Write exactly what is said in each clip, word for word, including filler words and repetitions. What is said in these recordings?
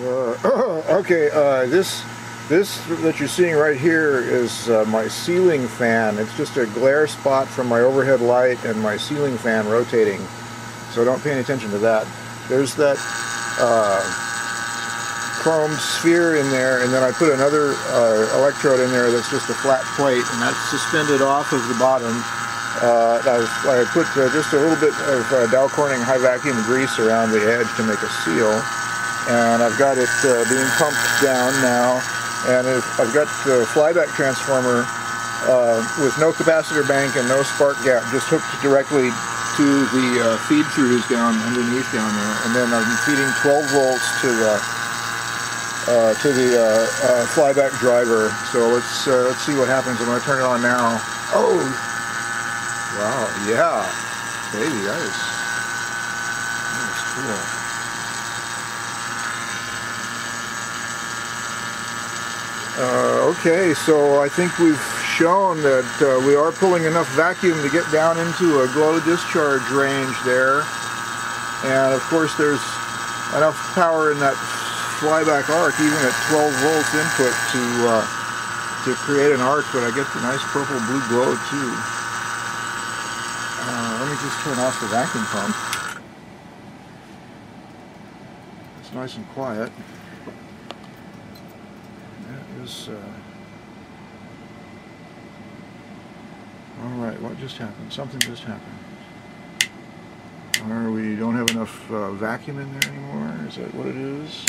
Uh, okay, uh, this this that you're seeing right here is uh, my ceiling fan. It's just a glare spot from my overhead light and my ceiling fan rotating. So don't pay any attention to that. There's that uh, chrome sphere in there, and then I put another uh, electrode in there that's just a flat plate, and that's suspended off of the bottom. Uh, I, I put uh, just a little bit of uh, Dow Corning high vacuum grease around the edge to make a seal, and I've got it uh, being pumped down now, and if, I've got the flyback transformer uh, with no capacitor bank and no spark gap just hooked directly to the uh, feed throughs down underneath down there, and then I'm feeding twelve volts to the uh, to the uh, uh, flyback driver. So let's uh, let's see what happens. I'm going to turn it on now. Oh, wow! Yeah, baby, that is that is cool. Uh, okay, so I think we've shown that uh, we are pulling enough vacuum to get down into a glow discharge range there, and of course there's enough power in that flyback arc, even at twelve volts input, to uh, to create an arc. But I get the nice purple blue glow too. Uh, let me just turn off the vacuum pump. It's nice and quiet. That is. Uh, Alright, what just happened? Something just happened. Or we don't have enough uh, vacuum in there anymore? Is that what it is?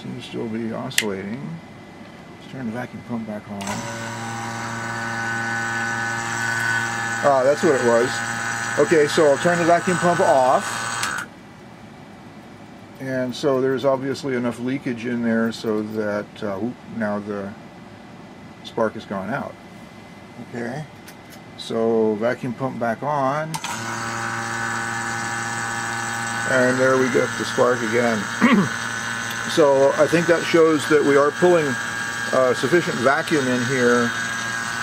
Seems to still be oscillating. Let's turn the vacuum pump back on. Ah, that's what it was. Okay, so I'll turn the vacuum pump off. And so there's obviously enough leakage in there so that uh, whoop, now the spark has gone out. Okay, so vacuum pump back on, and there we get the spark again. So I think that shows that we are pulling uh, sufficient vacuum in here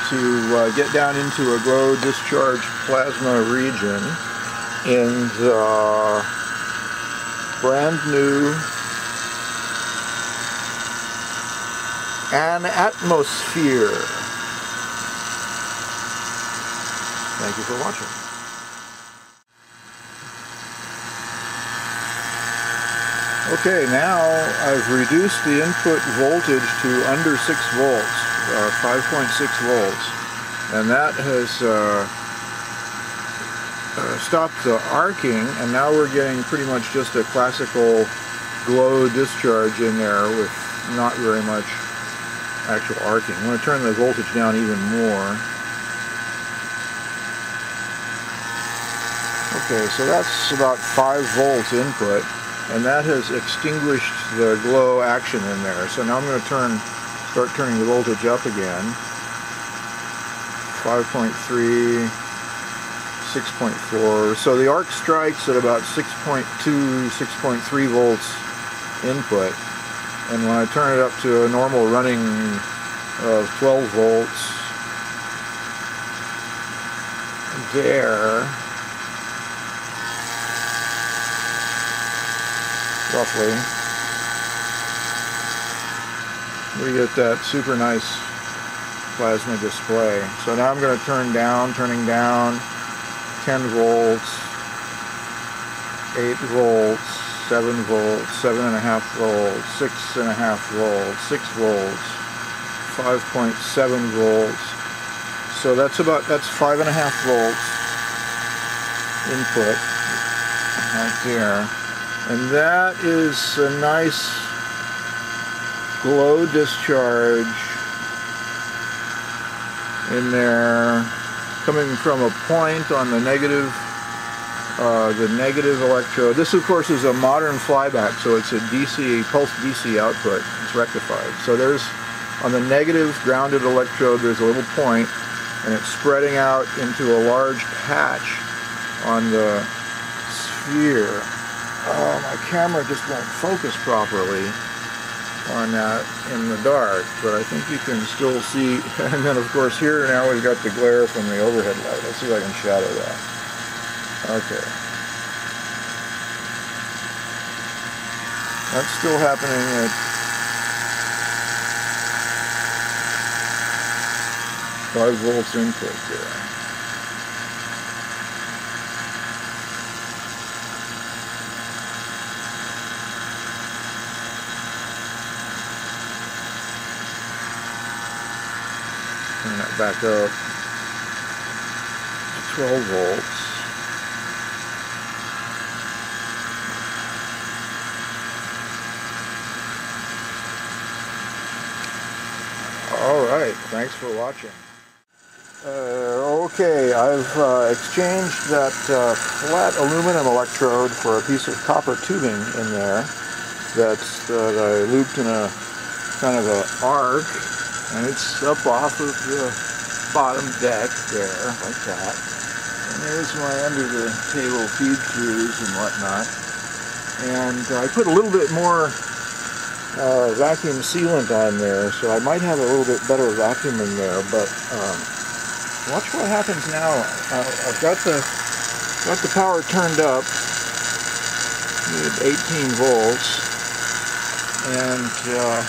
to uh, get down into a glow discharge plasma region in the brand new AnAtmoSphere. Thank you for watching. Okay, now I've reduced the input voltage to under six volts, uh, five point six volts, and that has uh, uh, stopped the arcing, and now we're getting pretty much just a classical glow discharge in there with not very much actual arcing. I'm going to turn the voltage down even more. Okay, so that's about five volts input, and that has extinguished the glow action in there. So now I'm going to turn, start turning the voltage up again. five point three, six point four. So the arc strikes at about six point two, six point three volts input. And when I turn it up to a normal running of twelve volts, there. Roughly, we get that super nice plasma display. So now I'm going to turn down, turning down, ten volts, eight volts, seven volts, seven and a half volts, six and a half volts, six volts, five point seven volts. So that's about that's five and a half volts input right there. And that is a nice glow discharge in there, coming from a point on the negative, uh, the negative electrode. This, of course, is a modern flyback, so it's a D C pulse D C output. It's rectified. So there's on the negative grounded electrode, there's a little point, and it's spreading out into a large patch on the sphere. Oh, my camera just won't focus properly on that in the dark, but I think you can still see. And then, of course, here now we've got the glare from the overhead light. Let's see if I can shadow that. Okay. That's still happening at five volts input there. Turn that back up to twelve volts. Alright, thanks for watching. Uh, okay, I've uh, exchanged that uh, flat aluminum electrode for a piece of copper tubing in there that's, uh, that I looped in a kind of an arc. And it's up off of the bottom deck there, like that. And there's my under-the-table feed-throughs and whatnot. And I put a little bit more uh, vacuum sealant on there, so I might have a little bit better vacuum in there. But um, watch what happens now. Uh, I've got the got the power turned up. Need eighteen volts, and. Uh,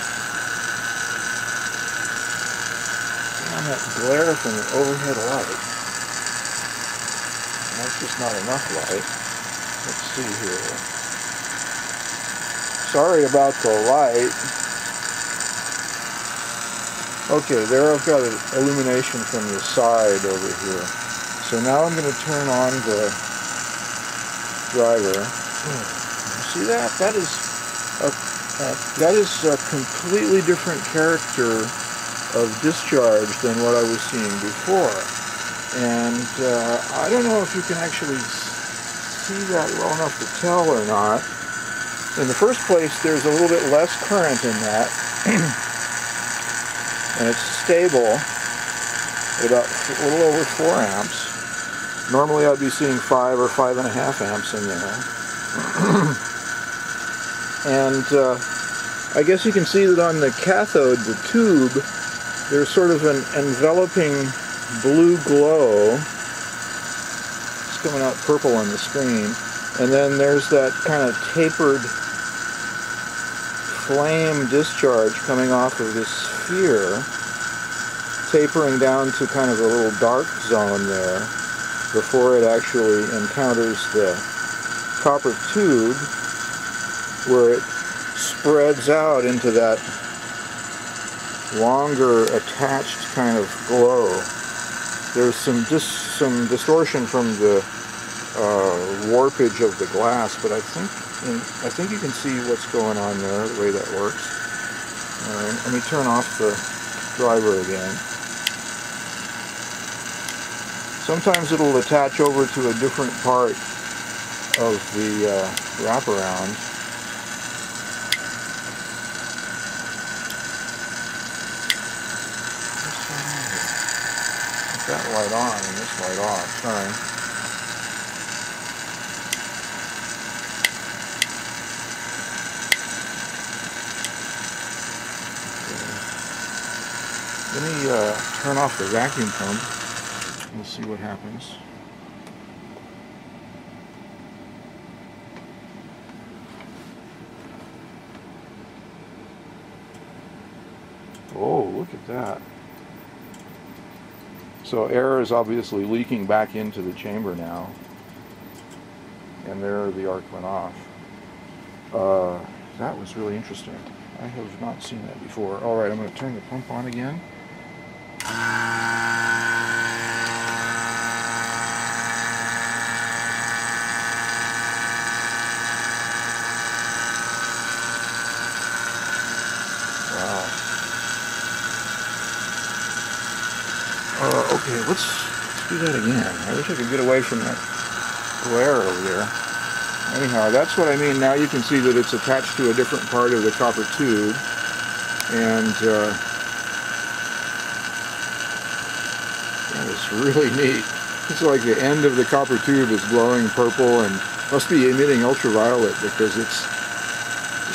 That glare from the overhead light. That's just not enough light. Let's see here. Sorry about the light. Okay, there I've got an illumination from the side over here. So now I'm going to turn on the driver. See that? That is a, a, that is a completely different character of discharge than what I was seeing before. And uh, I don't know if you can actually see that well enough to tell or not. In the first place, there's a little bit less current in that. And it's stable at about a little over four amps. Normally I'd be seeing five or five and a half amps in there. And uh, I guess you can see that on the cathode, the tube, there's sort of an enveloping blue glow. It's coming out purple on the screen. And then there's that kind of tapered flame discharge coming off of this sphere, tapering down to kind of a little dark zone there before it actually encounters the copper tube, where it spreads out into that longer attached kind of glow. There's some dis some distortion from the uh, warpage of the glass, but I think in, I think you can see what's going on there, the way that works. All right, let me turn off the driver again. Sometimes it'll attach over to a different part of the uh, wraparound. That light on and this light off, sorry. Okay. Let me uh, turn off the vacuum pump. We'll see what happens. Oh, look at that. So air is obviously leaking back into the chamber now, and there the arc went off. Uh, that was really interesting. I have not seen that before. All right, I'm going to turn the pump on again. Uh, okay, let's, let's do that again. I wish I could get away from that glare over there. Anyhow, that's what I mean. Now you can see that it's attached to a different part of the copper tube. And uh, that is really neat. It's like the end of the copper tube is glowing purple and must be emitting ultraviolet, because it's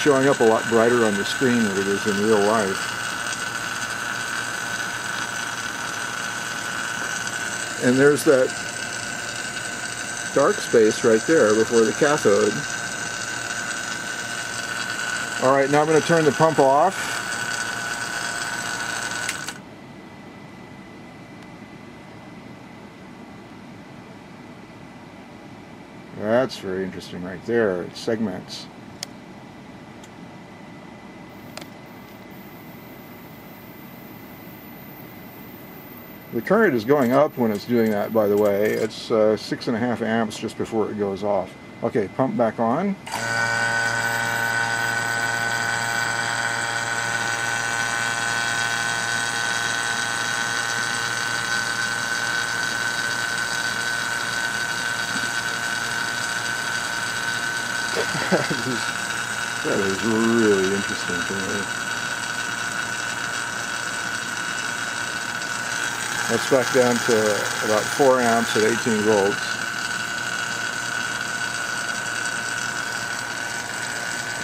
showing up a lot brighter on the screen than it is in real life. And there's that dark space right there before the cathode. All right, now I'm going to turn the pump off. That's very interesting right there. It segments. The current is going up when it's doing that, by the way. It's uh, six and a half amps just before it goes off. Okay, pump back on. That is really interesting to me. That's back down to about four amps at eighteen volts.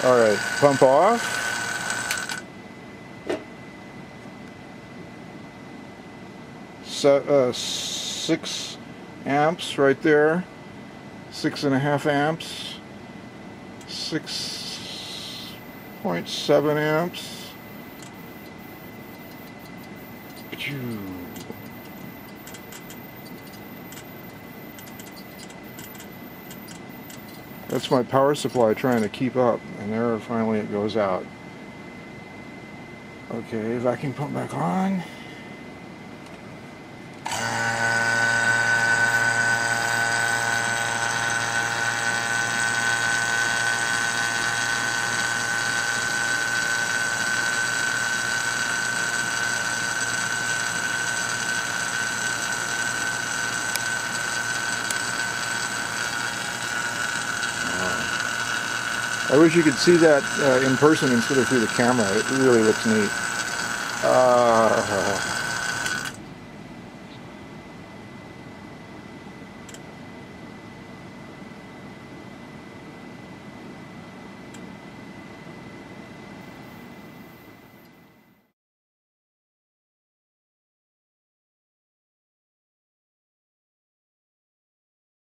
All right, pump off. So, uh, six amps right there. Six and a half amps. six point seven amps. That's my power supply trying to keep up, and there finally it goes out. Okay, vacuum pump back on. I wish you could see that uh, in person instead of through the camera. It really looks neat. Uh...